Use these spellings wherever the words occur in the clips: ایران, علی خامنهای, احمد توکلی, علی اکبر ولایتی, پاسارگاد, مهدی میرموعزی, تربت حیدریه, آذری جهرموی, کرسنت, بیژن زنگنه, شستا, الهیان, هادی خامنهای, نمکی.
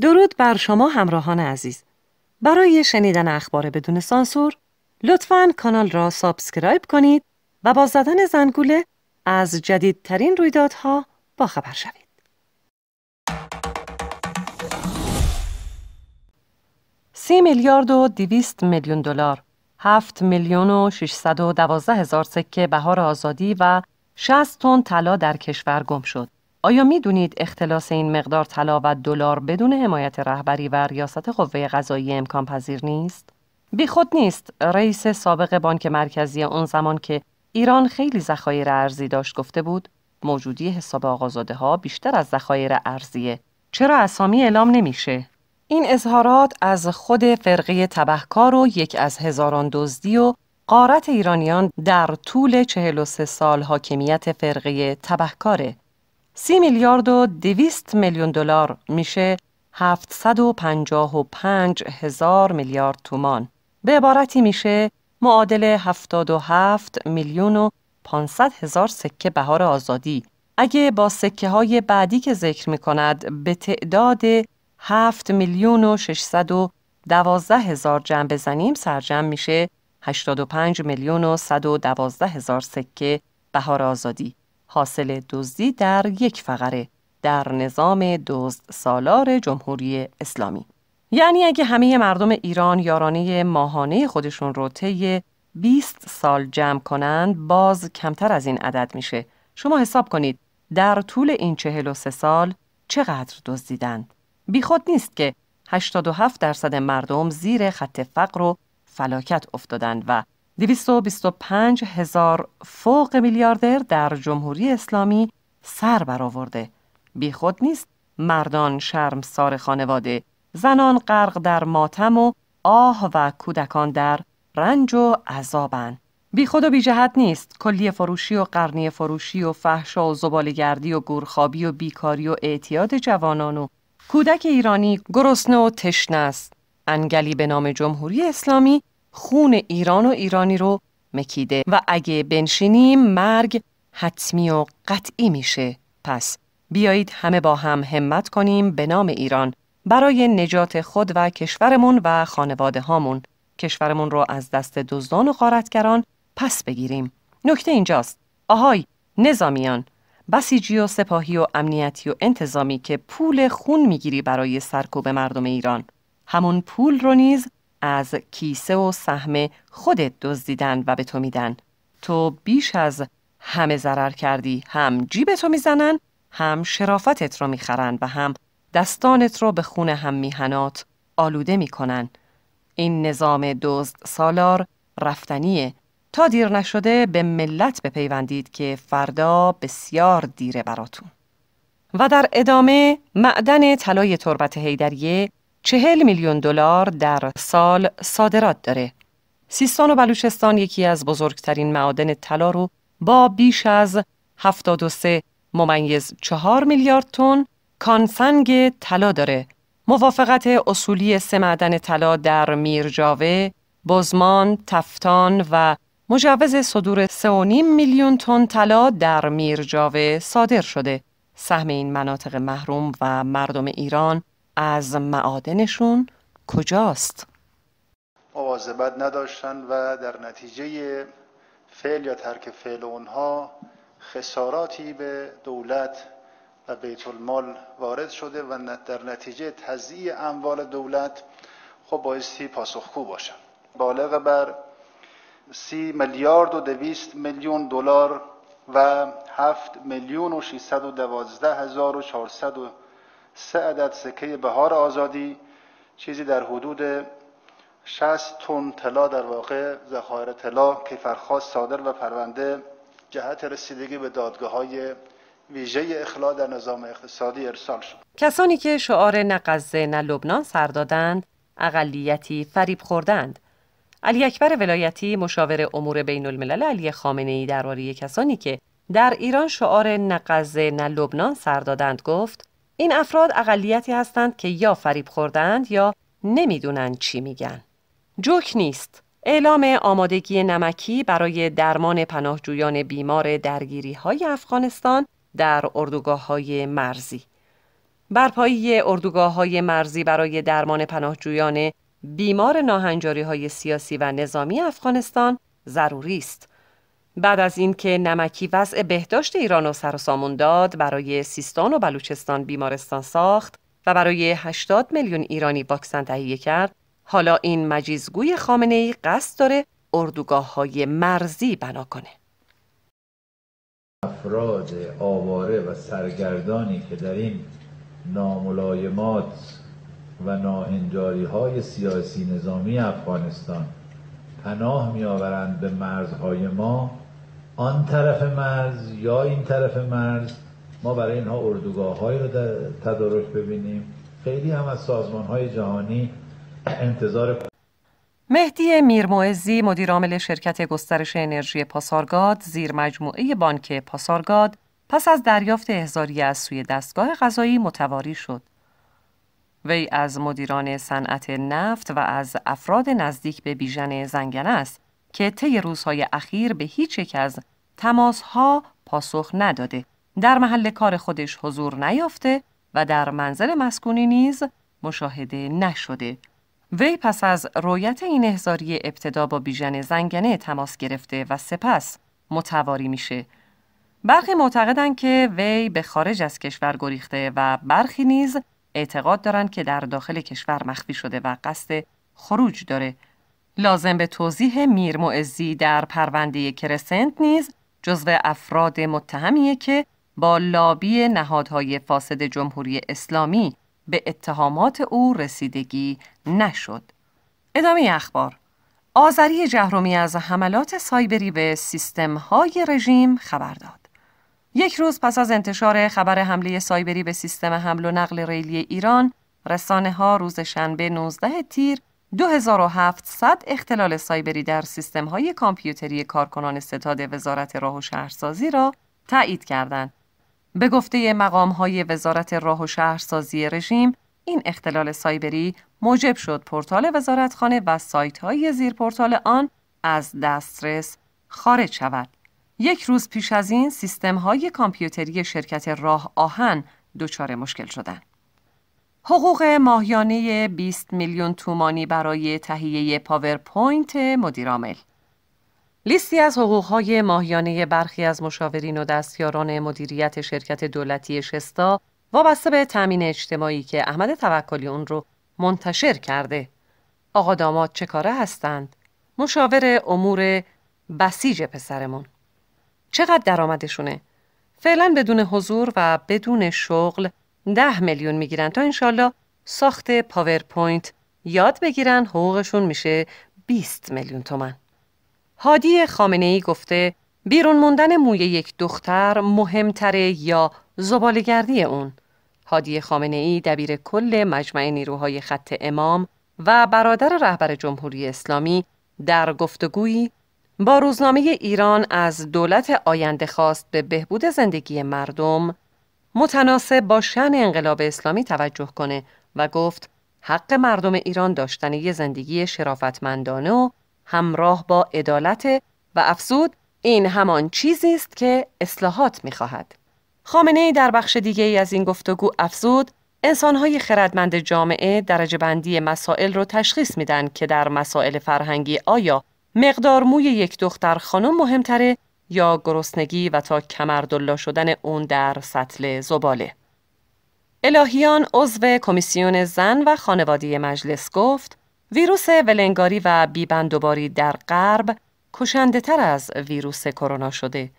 درود بر شما همراهان عزیز. برای شنیدن اخبار بدون سانسور لطفاً کانال را سابسکرایب کنید و با زدن زنگوله از جدیدترین رویدادها باخبر شوید. $30,200,000,000 7,612,000 سکه بهار آزادی و 60 تن طلا در کشور گم شد. آیا می‌دونید اختلاس این مقدار طلا و دلار بدون حمایت رهبری و ریاست قوه قضاییه امکان پذیر نیست؟ بیخود نیست. رئیس سابق بانک مرکزی اون زمان که ایران خیلی ذخایر ارزی داشت گفته بود موجودی حساب آقازاده‌ها بیشتر از ذخایر ارزیه. چرا اسامی اعلام نمیشه؟ این اظهارات از خود فرقه تبهکار و یک از هزاران دزدی و غارت ایرانیان در طول 43 سال حاکمیت فرقه تبهکاره. $30,200,000,000 میشه 755,000,000,000 تومان. به عبارتی میشه معادل 77,500,000 سکه بهار آزادی. اگه با سکه های بعدی که ذکر میکند به تعداد 7,612,000 جمع بزنیم سرجم میشه 85,112,000 سکه بهار آزادی. حاصل دزدی در یک فقره در نظام دزد سالار جمهوری اسلامی. یعنی اگه همه مردم ایران یارانه ماهانه خودشون رو طی 20 سال جمع کنند باز کمتر از این عدد میشه. شما حساب کنید در طول این 43 سال چقدر دزدیدند. بیخود نیست که 87% مردم زیر خط فقر و فلاکت افتادند و 225,000 فوق میلیاردر در جمهوری اسلامی سر برآورده. بیخود نیست مردان شرمسار خانواده، زنان غرق در ماتم و آه و کودکان در رنج و عذابن. بیخود و بیجهت نیست کلیه فروشی و قرنیه فروشی و فحشا و زباله‌گردی و گورخوابی و بیکاری و اعتیاد جوانان و کودک ایرانی گرسنه و تشنه است. انگلی به نام جمهوری اسلامی خون ایران و ایرانی رو مکیده و اگه بنشینیم مرگ حتمی و قطعی میشه. پس بیایید همه با هم همت کنیم به نام ایران برای نجات خود و کشورمون و خانواده هامون. کشورمون رو از دست دزدان و غارتگران پس بگیریم. نکته اینجاست. آهای نظامیان، بسیجی و سپاهی و امنیتی و انتظامی که پول خون میگیری برای سرکوب مردم ایران، همون پول رو نیز از کیسه و سهم خودت دزدیدن و به تو میدن. تو بیش از همه ضرر کردی. هم جیب تو میزنن، هم شرافتت رو میخرن و هم دستانت رو به خون هم میهنات آلوده میکنن. این نظام دزد سالار رفتنیه. تا دیر نشده به ملت بپیوندید که فردا بسیار دیره براتون. و در ادامه معدن طلای تربت حیدریه $40 میلیون در سال صادرات داره. سیستان و بلوچستان یکی از بزرگترین معادن طلا رو با بیش از 73.4 میلیارد تن کانسنگ طلا داره. موافقت اصولی 3 معدن طلا در میرجاوه، بزمان، تفتان و مجوز صدور 3.5 میلیون تن طلا در میرجاوه صادر شده. سهم این مناطق محروم و مردم ایران از معادنشون کجاست؟ مواظبت نداشتن و در نتیجه فعل یا ترک فعل اونها خساراتی به دولت و بیت المال وارد شده و در نتیجه تضییع اموال دولت خب بایستی پاسخگو باشن. بالغ بر $30,200,000,000 و 7,612,403 عدد سکه بهار آزادی، چیزی در حدود 60 تن طلا در واقع ذخایر طلا که کیفرخواست صادر و پرونده جهت رسیدگی به دادگاه‌های ویژه اخلاء در نظام اقتصادی ارسال شد. کسانی که شعار نه غزه نه لبنان سر دادند، اقلیتی فریب خوردند. علی اکبر ولایتی مشاور امور بین الملل علی خامنهای درباره کسانی که در ایران شعار نه غزه نه لبنان سر دادند گفت: این افراد اقلیتی هستند که یا فریب خوردند یا نمیدونند چی میگن. جوک نیست. اعلام آمادگی نمکی برای درمان پناهجویان بیمار درگیری‌های افغانستان در اردوگاه‌های مرزی. برپایی اردوگاه‌های مرزی برای درمان پناهجویان بیمار ناهنجاری‌های سیاسی و نظامی افغانستان ضروری است. بعد از اینکه نمکی وضع بهداشت ایران و سر و سامون داد، برای سیستان و بلوچستان بیمارستان ساخت و برای 80 میلیون ایرانی واکسن تهیه کرد، حالا این مجیزگوی خامنه‌ای قصد داره اردوگاه‌های مرزی بنا کنه. افراد آواره و سرگردانی که در این ناملایمات و ناهنجاری‌های سیاسی نظامی افغانستان پناه می‌آورند به مرزهای ما، آن طرف مرز یا این طرف مرز، ما برای اینها اردوگاه‌هایی رو در تدارک ببینیم. خیلی هم از سازمان‌های جهانی انتظار. مهدی میرموعزی، مدیر عامل شرکت گسترش انرژی پاسارگاد زیر مجموعه بانک پاسارگاد، پس از دریافت احضاریه از سوی دستگاه قضایی متواری شد. وی از مدیران صنعت نفت و از افراد نزدیک به بیژن زنگنه است که طی روزهای اخیر به هیچ یک از تماس‌ها پاسخ نداده، در محل کار خودش حضور نیافته و در منزل مسکونی نیز مشاهده نشده. وی پس از رویت این احضاریه ابتدا با بیژن زنگنه تماس گرفته و سپس متواری میشه. برخی معتقدند که وی به خارج از کشور گریخته و برخی نیز اعتقاد دارند که در داخل کشور مخفی شده و قصد خروج داره. لازم به توضیح میرموعزی در پرونده کرسنت نیز جزو افراد متهمیه که با لابی نهادهای فاسد جمهوری اسلامی به اتهامات او رسیدگی نشد. ادامه اخبار. آذری جهرموی از حملات سایبری به سیستم‌های رژیم خبر داد. یک روز پس از انتشار خبر حمله سایبری به سیستم حمل و نقل ریلی ایران، رسانه‌ها روز شنبه 19 تیر 2700 اختلال سایبری در سیستم‌های کامپیوتری کارکنان ستاد وزارت راه و شهرسازی را تایید کردند. به گفته مقام‌های وزارت راه و شهرسازی رژیم، این اختلال سایبری موجب شد پورتال وزارتخانه و سایت‌های زیر پورتال آن از دسترس خارج شود. یک روز پیش از این سیستم‌های کامپیوتری شرکت راه آهن دچار مشکل شدند. حقوق ماهیانه 20 میلیون تومانی برای تهیه پاورپوینت مدیرعامل. لیستی از حقوق‌های ماهیانه برخی از مشاورین و دستیاران مدیریت شرکت دولتی شستا وابسته به تامین اجتماعی که احمد توکلی اون رو منتشر کرده. آقا داماد چه کاره هستند؟ مشاور امور بسیج پسرمون. چقدر درآمدشونه؟ فعلا بدون حضور و بدون شغل 10 میلیون میگیرن تا انشالله ساخت پاورپوینت یاد بگیرن. حقوقشون میشه 20 میلیون تومن. هادی خامنهای گفته بیرون موندن موی یک دختر مهمتره یا زباله‌گردی اون. هادی خامنهای دبیر کل مجمع نیروهای خط امام و برادر رهبر جمهوری اسلامی در گفتگویی با روزنامه ایران از دولت آینده خواست به بهبود زندگی مردم متناسب با شأن انقلاب اسلامی توجه کنه و گفت حق مردم ایران داشتن یه زندگی شرافتمندانه و همراه با عدالت و افزود این همان چیزی است که اصلاحات می‌خواهد. خامنه‌ای در بخش دیگه‌ای از این گفتگو افزود انسان‌های خردمند جامعه درجه بندی مسائل رو تشخیص میدن که در مسائل فرهنگی آیا مقدار موی یک دختر خانم مهمتره یا گرسنگی و تا کمردلا شدن اون در سطل زباله. الهیان عضو کمیسیون زن و خانواده مجلس گفت ویروس ولنگاری و بیبندوباری در غرب کشنده تر از ویروس کرونا شده.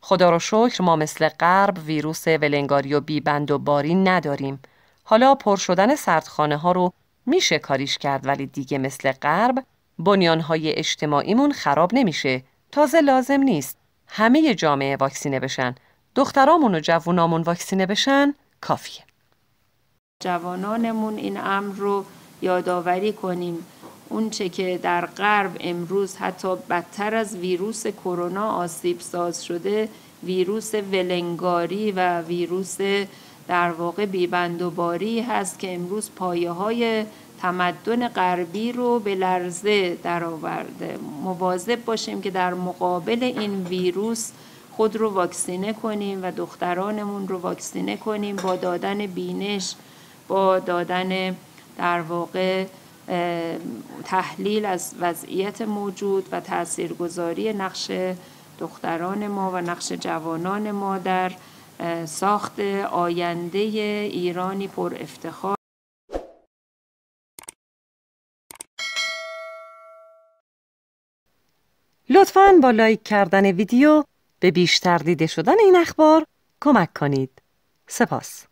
خدا را شکر ما مثل غرب ویروس ولنگاری و بیبندوباری نداریم. حالا پر شدن سردخانه ها رو میشه کاریش کرد ولی دیگه مثل غرب بنیانهای اجتماعیمون خراب نمیشه. تازه لازم نیست همه جامعه واکسینه بشن. دخترامون و جوانامون واکسینه بشن کافیه. جوانانمون این امر رو یادآوری کنیم. اون چه که در غرب امروز حتی بدتر از ویروس کرونا آسیب ساز شده، ویروس ولنگاری و ویروس در واقع بیبندوباری هست که امروز پایه‌های تمدن غربی رو به لرزه درآورده. مواظب باشیم که در مقابل این ویروس خود رو واکسینه کنیم و دخترانمون رو واکسینه کنیم، با دادن بینش، با دادن در واقع تحلیل از وضعیت موجود و تاثیرگذاری نقش دختران ما و نقش جوانان ما در ساخت آینده ایرانی پر افتخار. لطفاً با لایک کردن ویدیو به بیشتر دیده شدن این اخبار کمک کنید. سپاس.